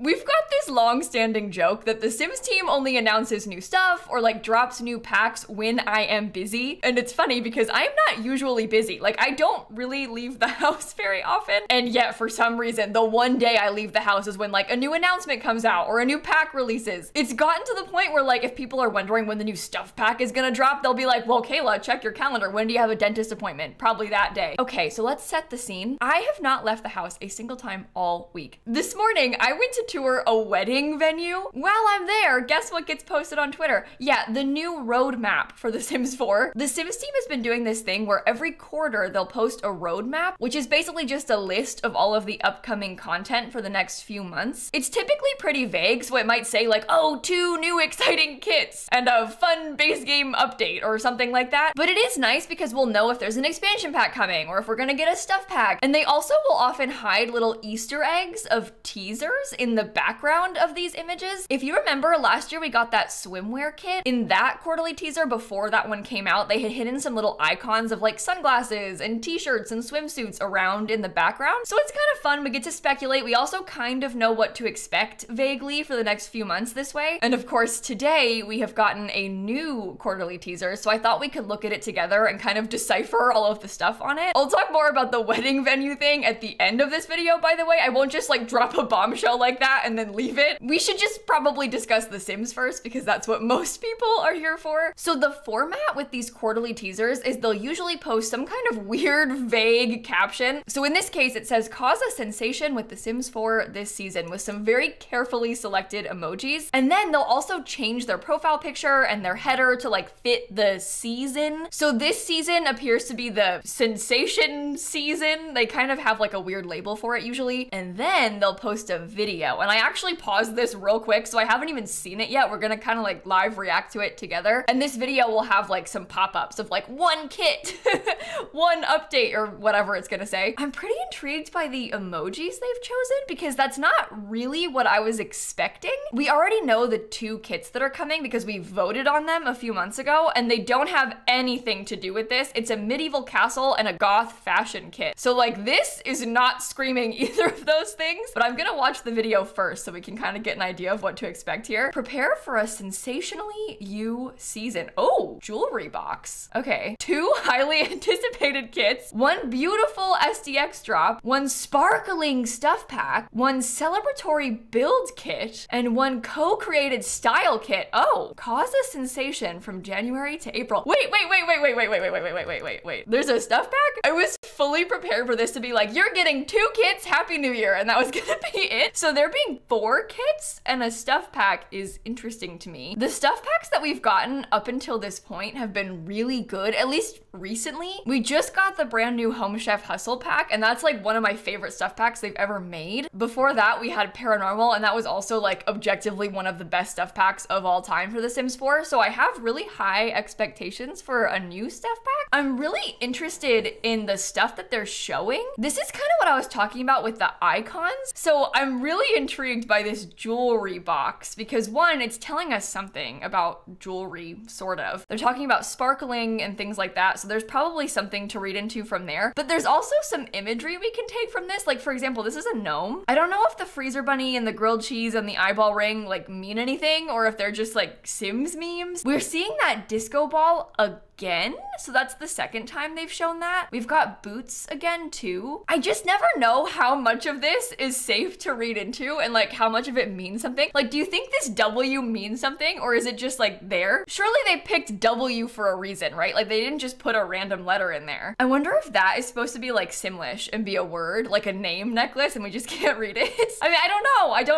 We've got this long-standing joke that the Sims team only announces new stuff or like drops new packs when I am busy. And it's funny because I'm not usually busy. Like I don't really leave the house very often. And yet for some reason, the one day I leave the house is when like a new announcement comes out or a new pack releases. It's gotten to the point where like if people are wondering when the new stuff pack is gonna drop, they'll be like, well, Kayla, check your calendar. When do you have a dentist appointment? Probably that day. Okay, so let's set the scene. I have not left the house a single time all week. This morning, I went to tour a wedding venue. While I'm there, guess what gets posted on Twitter? Yeah, the new roadmap for The Sims 4. The Sims team has been doing this thing where every quarter they'll post a roadmap, which is basically just a list of all of the upcoming content for the next few months. It's typically pretty vague, so it might say like, oh, 2 new exciting kits and a fun base game update or something like that. But it is nice because we'll know if there's an expansion pack coming or if we're gonna get a stuff pack. And they also will often hide little Easter eggs of teasers in the background of these images. If you remember last year, we got that swimwear kit. In that quarterly teaser before that one came out, they had hidden some little icons of like sunglasses and t-shirts and swimsuits around in the background. So it's kind of fun. We get to speculate. We also kind of know what to expect vaguely for the next few months this way. And of course, today we have gotten a new quarterly teaser. So I thought we could look at it together and kind of decipher all of the stuff on it. I'll talk more about the wedding venue thing at the end of this video, by the way. I won't just like drop a bombshell like that and then leave it. We should just probably discuss The Sims first because that's what most people are here for. So the format with these quarterly teasers is they'll usually post some kind of weird, vague caption. So in this case, it says, cause a sensation with The Sims 4 this season with some very carefully selected emojis. And then they'll also change their profile picture and their header to like fit the season. So this season appears to be the sensation season. They kind of have like a weird label for it usually. And then they'll post a video. And I actually paused this real quick, so I haven't even seen it yet. We're gonna kind of like live react to it together. And this video will have like some pop-ups of like 1 kit, 1 update or whatever it's gonna say. I'm pretty intrigued by the emojis they've chosen because that's not really what I was expecting. We already know the 2 kits that are coming because we voted on them a few months ago and they don't have anything to do with this. It's a medieval castle and a goth fashion kit. So like this is not screaming either of those things, but I'm gonna watch the video first so we can kind of get an idea of what to expect here. Prepare for a sensationally you season. Oh, jewelry box. Okay. 2 highly anticipated kits, 1 beautiful SDX drop, 1 sparkling stuff pack, 1 celebratory build kit, and 1 co-created style kit. Oh, cause a sensation from January to April. Wait. There's a stuff pack? I was fully prepared for this to be like, you're getting 2 kits, Happy New Year, and that was gonna be it. So there being 4 kits and a stuff pack is interesting to me. The stuff packs that we've gotten up until this point have been really good, at least recently. We just got the brand new Home Chef Hustle pack, and that's like one of my favorite stuff packs they've ever made. Before that, we had Paranormal, and that was also like objectively one of the best stuff packs of all time for The Sims 4. So I have really high expectations for a new stuff pack. I'm really interested in the stuff that they're showing. This is kind of what I was talking about with the icons. So I'm really intrigued by this jewelry box because one, it's telling us something about jewelry, sort of. They're talking about sparkling and things like that, so there's probably something to read into from there. But there's also some imagery we can take from this. Like for example, this is a gnome. I don't know if the freezer bunny and the grilled cheese and the eyeball ring like mean anything or if they're just like Sims memes. We're seeing that disco ball again, so that's the second time they've shown that. We've got boots again too. I just never know how much of this is safe to read into and like how much of it means something. Like, do you think this W means something or is it just like there? Surely they picked W for a reason, right? Like they didn't just put a random letter in there. I wonder if that is supposed to be like Simlish and be a word, like a name necklace, and we just can't read it. I mean, I don't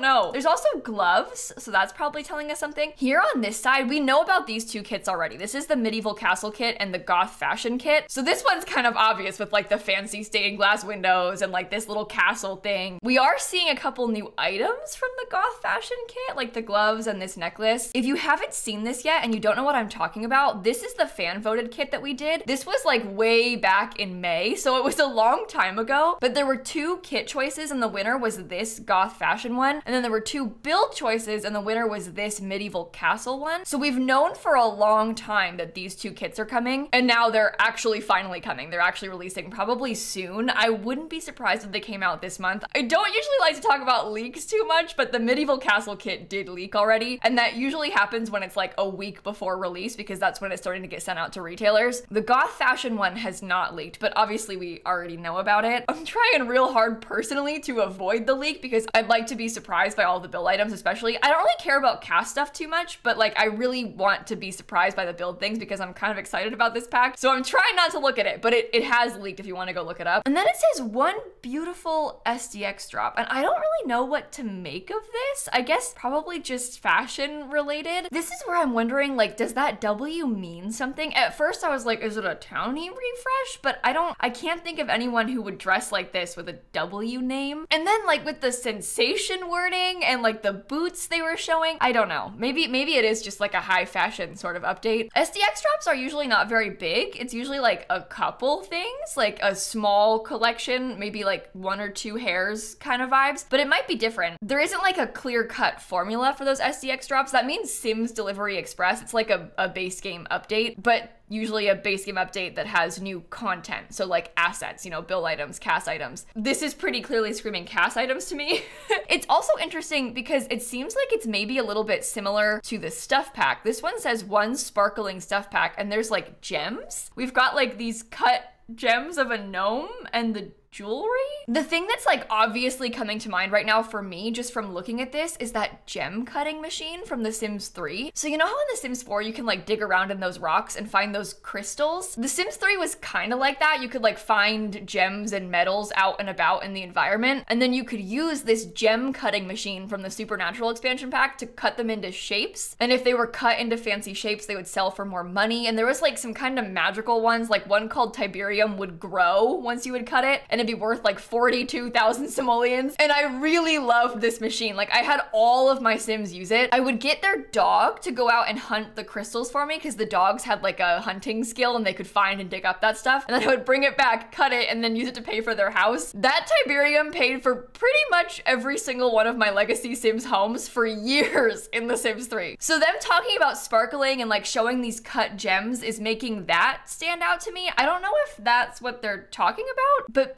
know. There's also gloves, so that's probably telling us something. Here on this side, we know about these 2 kits already. This is the medieval castle kit and the goth fashion kit. So this one's kind of obvious with like the fancy stained glass windows and like this little castle thing. We are seeing a couple new items from the goth fashion kit, like the gloves and this necklace. If you haven't seen this yet and you don't know what I'm talking about, this is the fan voted kit that we did. This was like way back in May, so it was a long time ago, but there were 2 kit choices and the winner was this goth fashion one one. And then there were two build choices, and the winner was this medieval castle one. So we've known for a long time that these two kits are coming, and now they're actually finally coming. They're actually releasing probably soon. I wouldn't be surprised if they came out this month. I don't usually like to talk about leaks too much, but the medieval castle kit did leak already, and that usually happens when it's like a week before release, because that's when it's starting to get sent out to retailers. The goth fashion one has not leaked, but obviously we already know about it. I'm trying real hard personally to avoid the leak because I'd like to be surprised by all the build items, especially. I don't really care about cast stuff too much, but like I really want to be surprised by the build things because I'm kind of excited about this pack. So I'm trying not to look at it, but it has leaked if you want to go look it up. And then it says one beautiful SDX drop, and I don't really know what to make of this. I guess probably just fashion related. This is where I'm wondering, like, does that W mean something? At first I was like, is it a townie refresh? But I can't think of anyone who would dress like this with a W name. And then like with the sensation wording and like the boots they were showing, I don't know. Maybe it is just like a high fashion sort of update. SDX drops are usually not very big. It's usually like a couple things, like a small collection, maybe like one or two hairs kind of vibes, but it might be different. There isn't like a clear-cut formula for those SDX drops. That means Sims Delivery Express. It's like a base game update, but usually a base game update that has new content. So like assets, you know, build items, cast items. This is pretty clearly screaming cast items to me. It's also interesting because it seems like it's maybe a little bit similar to the stuff pack. This one says one sparkling stuff pack, and there's like gems. We've got like these cut gems of a gnome and the jewelry? The thing that's like obviously coming to mind right now for me just from looking at this is that gem cutting machine from The Sims 3. So you know how in The Sims 4 you can like dig around in those rocks and find those crystals? The Sims 3 was kind of like that. You could like find gems and metals out and about in the environment, and then you could use this gem cutting machine from the Supernatural expansion pack to cut them into shapes. And if they were cut into fancy shapes, they would sell for more money. And there was like some kind of magical ones, like one called Tiberium would grow once you would cut it, and it'd be worth like 42,000 simoleons. And I really loved this machine. Like I had all of my Sims use it. I would get their dog to go out and hunt the crystals for me because the dogs had like a hunting skill and they could find and dig up that stuff. And then I would bring it back, cut it, and then use it to pay for their house. That Tiberium paid for pretty much every single one of my legacy Sims homes for years in The Sims 3. So them talking about sparkling and like showing these cut gems is making that stand out to me. I don't know if that's what they're talking about, but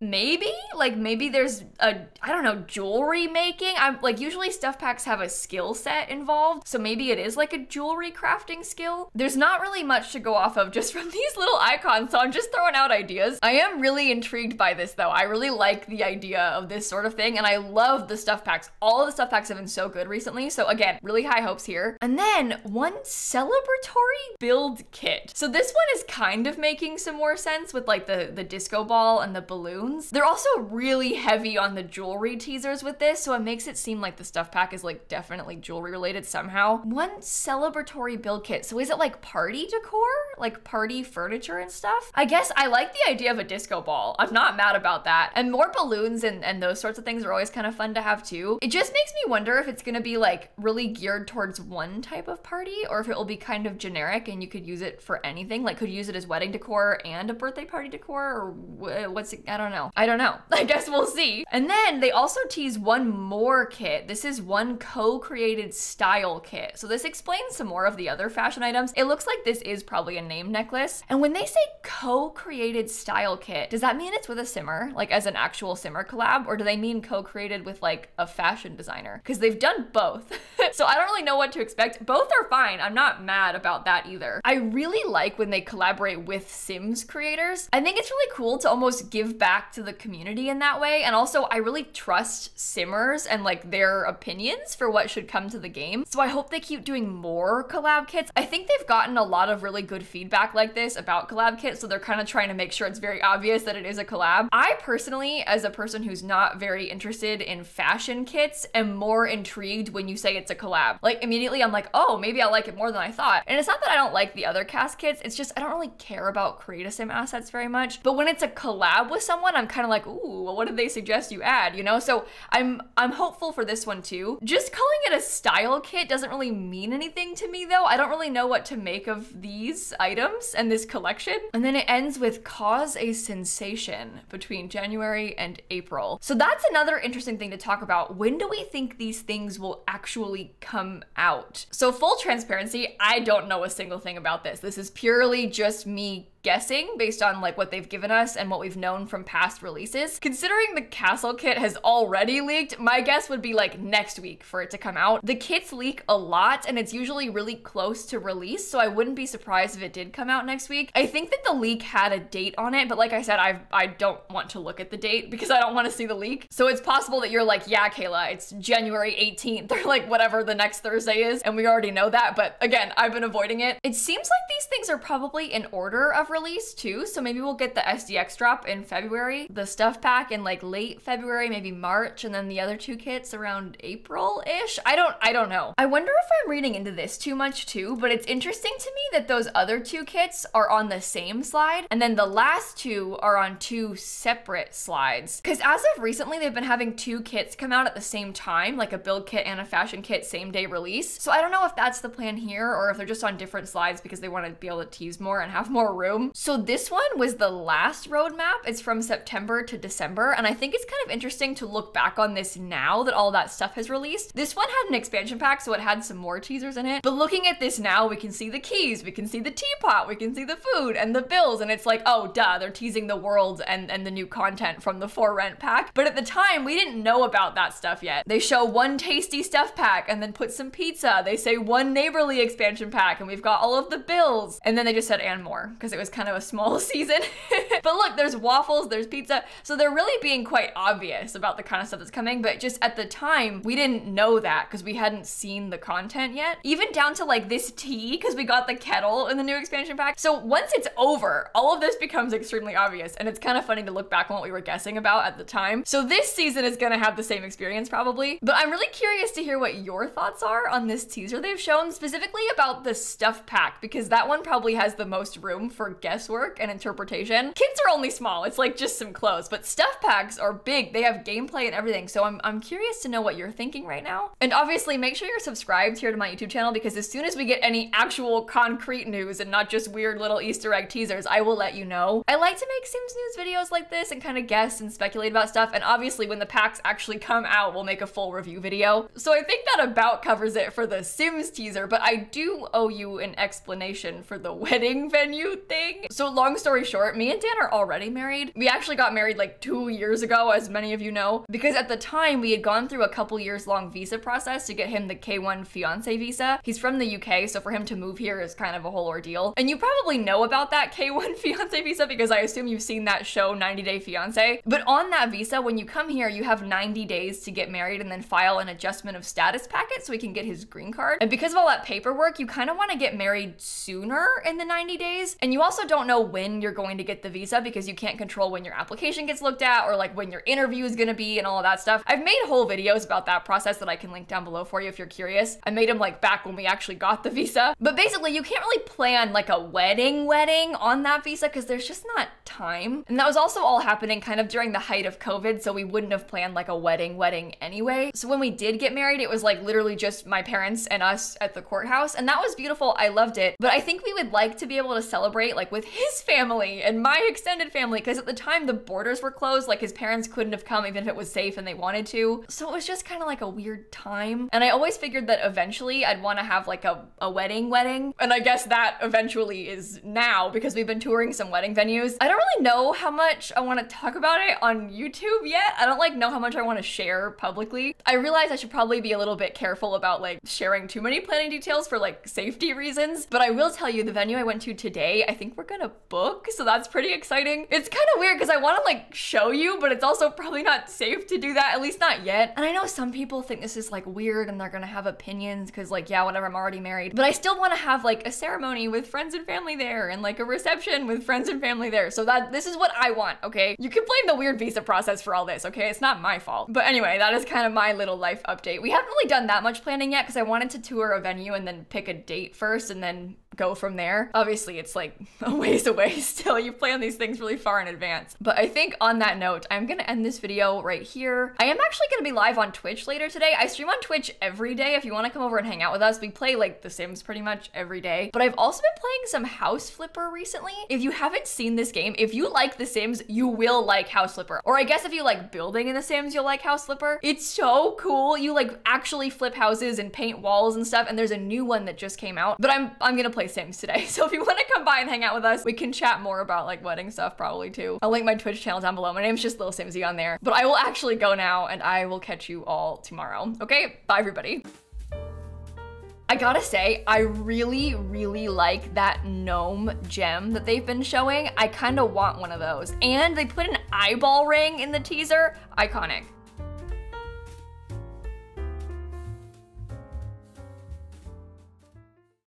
maybe there's a, I don't know, jewelry making. I'm like, usually stuff packs have a skill set involved, so maybe it is like a jewelry crafting skill. There's not really much to go off of just from these little icons, so I'm just throwing out ideas. I am really intrigued by this though. I really like the idea of this sort of thing, and I love the stuff packs. All of the stuff packs have been so good recently, so again, really high hopes here. And then one celebratory build kit. So this one is kind of making some more sense with like the disco ball and the balloons. They're also really heavy on the jewelry teasers with this, so it makes it seem like the stuff pack is like definitely jewelry related somehow. One celebratory build kit. So is it like party decor? Like party furniture and stuff? I guess I like the idea of a disco ball. I'm not mad about that. And more balloons and those sorts of things are always kind of fun to have too. It just makes me wonder if it's gonna be like really geared towards one type of party, or if it will be kind of generic and you could use it for anything. Like could you use it as wedding decor and a birthday party decor, or what's it? I don't know. I don't know. I guess we'll see. And then they also tease one more kit. This is one co-created style kit. So this explains some more of the other fashion items. It looks like this is probably a name necklace. And when they say co-created style kit, does that mean it's with a simmer, like as an actual simmer collab, or do they mean co-created with like a fashion designer? Because they've done both. So I don't really know what to expect. Both are fine. I'm not mad about that either. I really like when they collaborate with Sims creators. I think it's really cool to almost give back to the community in that way. And also I really trust simmers and like their opinions for what should come to the game. So I hope they keep doing more collab kits. I think they've gotten a lot of really good feedback like this about collab kits. So they're kind of trying to make sure it's very obvious that it is a collab. I personally, as a person who's not very interested in fashion kits, am more intrigued when you say it's a collab. Like immediately I'm like, oh, maybe I like it more than I thought. And it's not that I don't like the other cast kits. It's just, I don't really care about create a sim assets very much. But when it's a collab with someone, I'm I'm kind of like, ooh, well, what did they suggest you add, you know? So I'm hopeful for this one too. Just calling it a style kit doesn't really mean anything to me though. I don't really know what to make of these items and this collection. And then it ends with cause a sensation between January and April. So that's another interesting thing to talk about. When do we think these things will actually come out? So full transparency, I don't know a single thing about this. This is purely just me guessing based on like what they've given us and what we've known from past releases. Considering the castle kit has already leaked, my guess would be like next week for it to come out. The kits leak a lot and it's usually really close to release, so I wouldn't be surprised if it did come out next week. I think that the leak had a date on it, but like I said, I don't want to look at the date because I don't want to see the leak. So it's possible that you're like, yeah, Kayla, it's January 18th or like whatever the next Thursday is, and we already know that, but again, I've been avoiding it. It seems like these things are probably in order of release too, so maybe we'll get the SDX drop in February, the stuff pack in like late February, maybe March, and then the other two kits around April-ish. I don't know. I wonder if I'm reading into this too much too, but it's interesting to me that those other two kits are on the same slide, and then the last two are on two separate slides. Because as of recently, they've been having two kits come out at the same time, like a build kit and a fashion kit, same day release. So I don't know if that's the plan here, or if they're just on different slides because they want to be able to tease more and have more room. So this one was the last roadmap. It's from September to December, and I think it's kind of interesting to look back on this now that all that stuff has released. This one had an expansion pack, so it had some more teasers in it, but looking at this now, we can see the keys, we can see the teapot, we can see the food and the bills, and it's like, oh duh, they're teasing the world and the new content from the for rent pack. But at the time, we didn't know about that stuff yet. They show one tasty stuff pack and then put some pizza. They say one neighborly expansion pack and we've got all of the bills, and then they just said and more because it was kind of a small season. But look, there's waffles, there's pizza. So they're really being quite obvious about the kind of stuff that's coming, but just at the time, we didn't know that because we hadn't seen the content yet. Even down to like this tea, because we got the kettle in the new expansion pack. So once it's over, all of this becomes extremely obvious, and it's kind of funny to look back on what we were guessing about at the time. So this season is gonna have the same experience probably, but I'm really curious to hear what your thoughts are on this teaser they've shown, specifically about the stuff pack, because that one probably has the most room for guesswork and interpretation. Kits are only small, it's like just some clothes, but stuff packs are big. They have gameplay and everything. So I'm curious to know what you're thinking right now. And obviously make sure you're subscribed here to my YouTube channel, because as soon as we get any actual concrete news and not just weird little Easter egg teasers, I will let you know. I like to make Sims news videos like this and kind of guess and speculate about stuff. And obviously when the packs actually come out, we'll make a full review video. So I think that about covers it for the Sims teaser, but I do owe you an explanation for the wedding venue thing. So long story short, me and Dan are already married. We actually got married like 2 years ago, as many of you know, because at the time we had gone through a couple years long visa process to get him the K-1 fiancé visa. He's from the UK, so for him to move here is kind of a whole ordeal. And you probably know about that K-1 fiancé visa because I assume you've seen that show 90 Day Fiancé. But on that visa, when you come here, you have 90 days to get married and then file an adjustment of status packet so he can get his green card. And because of all that paperwork, you kind of want to get married sooner in the 90 days. And you also don't know when you're going to get the visa because you can't control when your application gets looked at or like when your interview is gonna be and all of that stuff. I've made whole videos about that process that I can link down below for you if you're curious. I made them like back when we actually got the visa. But basically you can't really plan like a wedding on that visa because there's just not time. And that was also all happening kind of during the height of COVID, so we wouldn't have planned like a wedding anyway. So when we did get married, it was like literally just my parents and us at the courthouse, and that was beautiful. I loved it. But I think we would like to be able to celebrate like with his family and my extended family, because at the time the borders were closed, like his parents couldn't have come even if it was safe and they wanted to. So it was just kind of like a weird time. And I always figured that eventually I'd want to have like a wedding. And I guess that eventually is now, because we've been touring some wedding venues. I don't really know how much I want to talk about it on YouTube yet. I don't like know how much I want to share publicly. I realize I should probably be a little bit careful about like sharing too many planning details for like safety reasons, but I will tell you the venue I went to today, I think we're gonna book, so that's pretty exciting. It's kind of weird because I want to like show you, but it's also probably not safe to do that, at least not yet. And I know some people think this is like weird and they're gonna have opinions because like, yeah, whatever, I'm already married, but I still want to have like a ceremony with friends and family there and like a reception with friends and family there. So that this is what I want, okay? You can blame the weird visa process for all this, okay? It's not my fault. But anyway, that is kind of my little life update. We haven't really done that much planning yet because I wanted to tour a venue and then pick a date first and then go from there. Obviously, it's like a ways away still. You plan these things really far in advance. But I think on that note, I'm gonna end this video right here. I am actually gonna be live on Twitch later today. I stream on Twitch every day. If you wanna come over and hang out with us, we play like The Sims pretty much every day. But I've also been playing some House Flipper recently. If you haven't seen this game, if you like The Sims, you will like House Flipper. Or I guess if you like building in The Sims, you'll like House Flipper. It's so cool. You like actually flip houses and paint walls and stuff. And there's a new one that just came out, but I'm gonna play Sims today. So if you wanna come by and hang out with us, we can chat more about like wedding stuff probably too. I'll link my Twitch channel down below. My name's just LilSimsy on there, but I will actually go now and I will catch you all tomorrow. Okay, bye everybody. I gotta say, I really, really like that gnome gem that they've been showing. I kinda want one of those. And they put an eyeball ring in the teaser. Iconic.